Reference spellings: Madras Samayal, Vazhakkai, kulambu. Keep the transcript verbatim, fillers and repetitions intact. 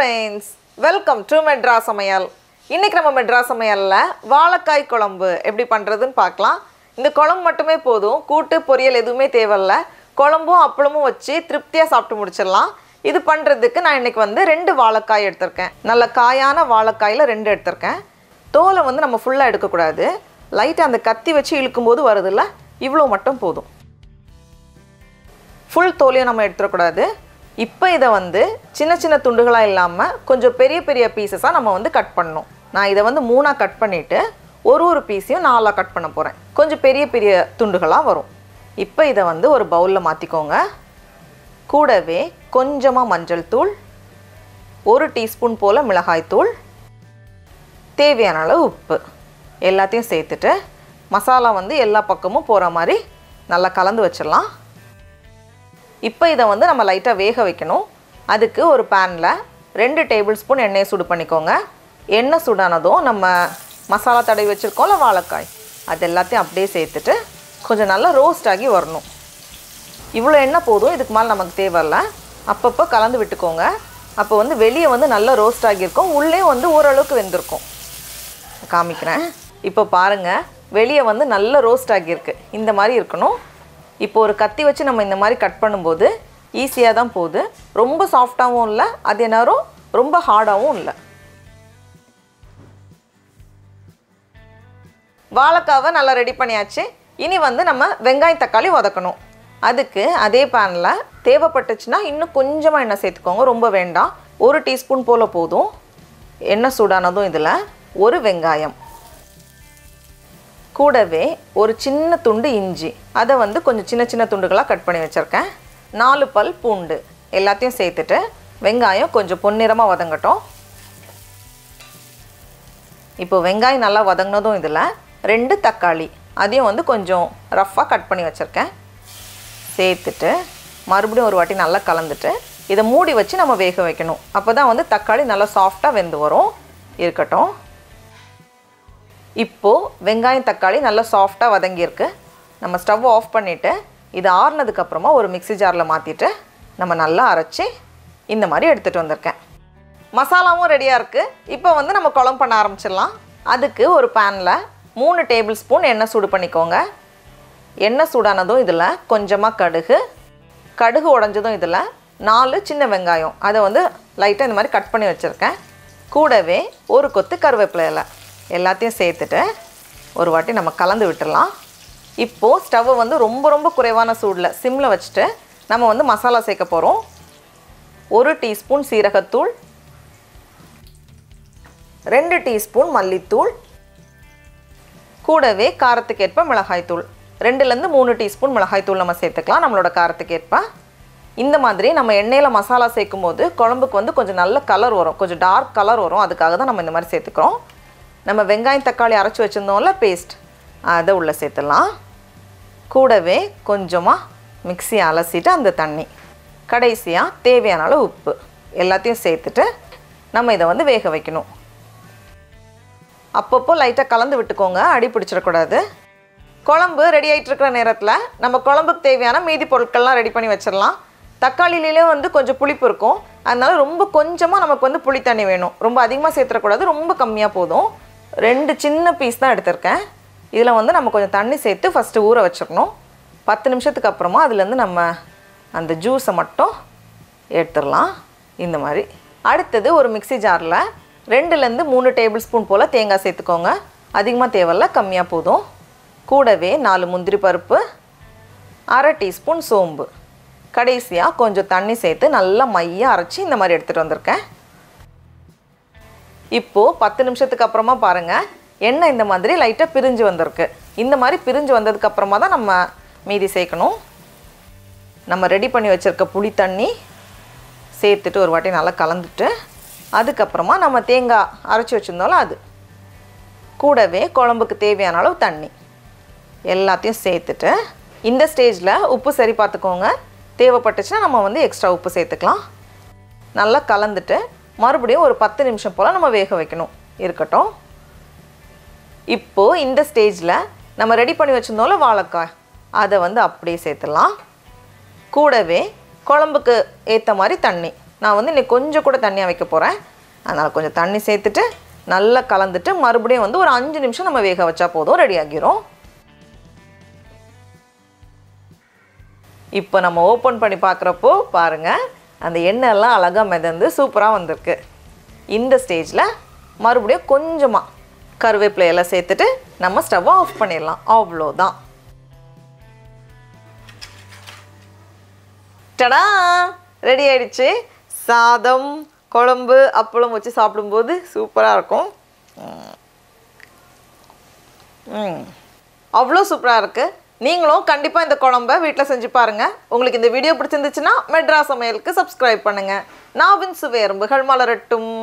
friends, welcome to Madras Samayal. Today we Madras Samayal Vazhakkai kulambu. எப்படி பண்றதுன்னு பார்க்கலாம். இந்த குழம்பு மட்டுமே போதும். கூட்டு பொரியல் எதுவுமே தேவையில்ல. குழம்பும் அப்பளமும் வச்சு திருப்தியா சாப்பிட்டு முடிச்சிரலாம். இது பண்றதுக்கு நான் இன்னைக்கு வந்து ரெண்டு வாழைக்காய் எடுத்துர்க்கேன். நல்ல காயான வாழைக்காயில ரெண்டு எடுத்துர்க்கேன். தோலை வந்து நம்ம ஃபுல்லா எடுக்க கூடாது. லைட்டா அந்த கத்தி வச்சு இழுக்கும்போது வருதுல இவ்ளோ மட்டும் போதும். ஃபுல் தோலையை நம்ம எடுத்துற கூடாது. இப்போ இத வந்து சின்ன சின்ன துண்டுகளா இல்லாம கொஞ்சம் பெரிய பெரிய பீசஸா நம்ம வந்து கட் பண்ணனும். நான் இத வந்து மூணா கட் பண்ணிட்டு ஒரு ஒரு பீஸையும் நாலா கட் பண்ண போறேன். கொஞ்சம் பெரிய பெரிய துண்டுகளா வரும். இப்போ இத வந்து ஒரு பவுல்ல மாத்திக்கோங்க. கூடவே கொஞ்சமா மஞ்சள் தூள், ஒரு டீஸ்பூன் போல மிளகாய் தூள், தேவையான அளவு உப்பு எல்லாத்தையும் சேர்த்துட்டு மசாலா வந்து எல்லா பக்கமும் போற மாதிரி நல்லா கலந்து வச்சிரலாம். இப்போ இத வந்து நம்ம லைட்டா வேக வைக்கணும். அதுக்கு ஒரு panல ரெண்டு டேபிள்ஸ்பூன் எண்ணெய் சூடு பண்ணிக்கோங்க. எண்ணெய் சூடானதும் நம்ம மசாலா தடவி வச்சிருக்கோம்ல வாழைக்காய் அது எல்லாத்தையும் அப்படியே சேர்த்துட்டு கொஞ்சம் நல்லா ரோஸ்ட் ஆகி வரணும். இவ்ளோ எண்ணெய் போதும், இதுக்கு மேல நமக்கு தேவையில்ல. அப்பப்ப கலந்து விட்டுக்கோங்க. அப்ப வந்து வெளிய வந்து நல்லா ரோஸ்ட் ஆகி இருக்கும், உள்ளே வந்து ஓரளவுக்கு வெந்திருக்கும். காமிக்கிறேன். இப்போ பாருங்க, வெளிய வந்து நல்லா ரோஸ்ட் ஆகி இருக்கு. இந்த மாதிரி இருக்கணும். இப்போ ஒரு கத்தி வச்சு நம்ம இந்த மாதிரி கட் பண்ணும்போது ஈஸியா தான் போகுது. ரொம்ப சாஃப்ட்டாவும் இல்ல, அதே நேரம் ரொம்ப ஹார்டாவும் இல்ல. வாழைக்காவை நல்லா ரெடி பண்ணியாச்சு. இனி வந்து நம்ம வெங்காயம் தக்காளி வதக்கணும். அதுக்கு அதே panல தேவைப்பட்டுச்சுனா இன்னும் கொஞ்சமா எண்ணெய் சேர்த்துக்கோங்க, ரொம்ப வேண்டாம். ஒரு டீஸ்பூன் போல போதும். எண்ணெய் சூடானதும் இதுல ஒரு வெங்காயம் கூடவே ஒரு சின்ன துண்டு இஞ்சி, அத வந்து கொஞ்சம் சின்ன சின்ன துண்டுகளா கட் பண்ணி வச்சிருக்கேன். நாலு பல் பூண்டு எல்லாத்தையும் சேர்த்துட்டு வெங்காயம் கொஞ்சம் பொன்னிறமா வதங்கட்டும். இப்போ வெங்காயம் நல்லா வதங்கனதும் இதுல ரெண்டு தக்காளி, அதையும் வந்து கொஞ்சம் ரஃப்பா கட் பண்ணி வச்சிருக்கேன், சேர்த்துட்டு மறுபடியும் ஒரு வாட்டி நல்லா கலந்துட்டு இத மூடி வச்சு நம்ம வேக வைக்கணும். அப்பதான் வந்து தக்காளி நல்லா சாஃப்ட்டா வெந்து வரும். இருக்கட்டும். இப்போ வெங்காயம் தக்காளி நல்லா சாஃப்ட்டா வதங்கி இருக்கு. நம்ம ஸ்டவ் ஆஃப் பண்ணிட்டு இது ஆறுனதுக்கு அப்புறமா ஒரு மிக்ஸி ஜார்ல மாத்திட்டு நம்ம நல்லா அரைச்சி இந்த மாதிரி எடுத்துட்டு வந்திருக்கேன். மசாலாவும் ரெடியா இருக்கு. இப்போ வந்து நம்ம குழம்பு பண்ண ஆரம்பிச்சிரலாம். அதுக்கு ஒரு panல மூணு டேபிள்ஸ்பூன் எண்ணெய் சூடு பண்ணிக்கோங்க. எண்ணெய் சூடானதும் இதுல கொஞ்சமா கடுகு, கடுகு உடைஞ்சதும் இதுல நாலு சின்ன வெங்காயம், அதை வந்து லைட்டா இந்த மாதிரி கட் பண்ணி வச்சிருக்கேன். கூடவே ஒரு கொத்து கருவேப்பிலை இலை எல்லாத்தையும் சேர்த்துட்டு ஒரு வாட்டி நம்ம கலந்து விட்டுறலாம். இப்போ ஸ்டவ் வந்து ரொம்ப ரொம்ப குறைவான சூடுல சிம்ல வச்சிட்டு நம்ம வந்து மசாலா சேர்க்க போறோம். ஒரு டீஸ்பூன் சீரகத்தூள், ரெண்டு டீஸ்பூன் மல்லித்தூள், கூடவே காரத்துக்கு ஏற்ப மிளகாய் தூள், ரெண்டுல இருந்து மூணு டீஸ்பூன் மிளகாய் தூள் நம்ம சேர்த்துக்கலாம் நம்மளோட காரத்துக்கு ஏற்ப. இந்த மாதிரி நம்ம எண்ணெயில மசாலா சேர்க்கும்போது குழம்புக்கு வந்து கொஞ்சம் நல்ல கலர் வரும், கொஞ்சம் டார்க் கலர் வரும். அதுக்காக தான் நம்ம இந்த மாதிரி சேர்த்துக்கிறோம். நம்ம வெங்காயம் தக்காளி அரைச்சு வச்சிருந்தோம்ல பேஸ்ட், அதை உள்ள சேர்த்துலாம். கூடவே கொஞ்சமா மிக்ஸி அலசிட்டு அந்த தண்ணி, கடைசியா தேவையான அளவு உப்பு எல்லாத்தையும் சேர்த்துட்டு நம்ம இத வந்து வேக வைக்கணும். அப்பப்போ லைட்டா கலந்து விட்டுக்கோங்க, அடி பிடிச்சிர கூடாது. குழம்பு ரெடி ஆயிட்டு இருக்கிற நேரத்துல நம்ம குழம்புக்கு தேவையான மீதி பொருட்கள்லாம் ரெடி பண்ணி வச்சிரலாம். தக்காளியிலே வந்து கொஞ்சம் புளிப்பு இருக்கும், அதனால ரொம்ப கொஞ்சமா நமக்கு வந்து புளி தண்ணி வேணும். ரொம்ப அதிகமா சேர்த்துற கூடாது, ரொம்ப கம்மியா போதும். ரெண்டு சின்ன பீஸ் தான் எடுத்துர்க்கேன். இதுல வந்து நம்ம கொஞ்சம் தண்ணி சேர்த்து ஃபர்ஸ்ட் ஊற வச்சிரணும். பத்து நிமிஷத்துக்கு அப்புறமா அதுல இருந்து நம்ம அந்த ஜூஸை மட்டும் எடுத்துறலாம். இந்த மாதிரி அடுத்தது ஒரு மிக்ஸி ஜார்ல ரெண்டுல இருந்து மூணு டேபிள்ஸ்பூன் போல தேங்காய் சேர்த்துக்கோங்க. அதிகமா தேவையில்ல, கம்மியா போதும். கூடவே நாலு முந்திரி பருப்பு, அரை டீஸ்பூன் சோம்பு, கடைசியா கொஞ்சம் தண்ணி சேர்த்து நல்லா மையா அரைச்சி இந்த மாதிரி எடுத்துட்டு வந்திருக்கேன். இப்போ பத்து நிமிஷத்துக்கு அப்புறமா பாருங்க, எண்ணெய் இந்த மாதிரி லைட்டா பிரிஞ்சு வந்திருக்கு. இந்த மாதிரி பிரிஞ்சு வந்ததுக்கு அப்புறமா தான் நம்ம மீதி சேர்க்கணும். நம்ம ரெடி பண்ணி வச்சிருக்க புளி தண்ணி சேர்த்துட்டு ஒரு வாட்டி நல்லா கலந்துட்டு அதுக்கப்புறமா நம்ம தேங்காய் அரைச்சி வச்சிருந்தோம்ல அது, கூடவே குழம்புக்கு தேவையான அளவு தண்ணி எல்லாத்தையும் சேர்த்துட்டு இந்த ஸ்டேஜ்ல உப்பு சரி பார்த்துக்கோங்க. தேவைப்பட்டுச்சுன்னா நம்ம வந்து எக்ஸ்ட்ரா உப்பு சேர்த்துக்கலாம். நல்லா கலந்துட்டு மறுபடியும் ஒரு பத்து நிமிஷம் போல் நம்ம வேக வைக்கணும். இருக்கட்டும். இப்போது இந்த ஸ்டேஜில் நம்ம ரெடி பண்ணி வச்சுருந்தோம்ல வாழைக்காய், அதை வந்து அப்படியே சேர்த்துடலாம். கூடவே குழம்புக்கு ஏற்ற மாதிரி தண்ணி, நான் வந்து இன்னைக்கு கொஞ்சம் கூட தண்ணியா வைக்க போறேன். அதனால கொஞ்சம் தண்ணி சேர்த்துட்டு நல்லா கலந்துட்டு மறுபடியும் வந்து ஒரு five நிமிஷம் நம்ம வேக வச்சா போதும் ரெடி ஆகிரும். இப்போ நம்ம ஓபன் பண்ணி பார்க்கறப்போ பாருங்க அந்த எண்ணெய் எல்லாம் அழகா மிதந்து சூப்பரா வந்திருக்கு. இந்த ஸ்டேஜ்ல மறுபடியும் கொஞ்சமா கருவேப்பிலை எல்லாம் சேர்த்துட்டு நம்ம ஸ்டவ் ஆஃப் பண்ணிடலாம். அவ்வளவுதான். டடா ரெடி ஆயிடுச்சு. சாதம் குழம்பு அப்பளம் வச்சு சாப்பிடும்போது சூப்பரா இருக்கும். ம் அவ்ளோ சூப்பரா இருக்கு. நீங்களும் கண்டிப்பா இந்த குழம்பை வீட்ல செஞ்சு பாருங்க. உங்களுக்கு இந்த வீடியோ பிடிச்சிருந்துச்சுனா மெட்ராஸ் சமையலுக்கு subscribe பண்ணுங்க. நான் வின் சுவை அரும்புகள் மலரட்டும்.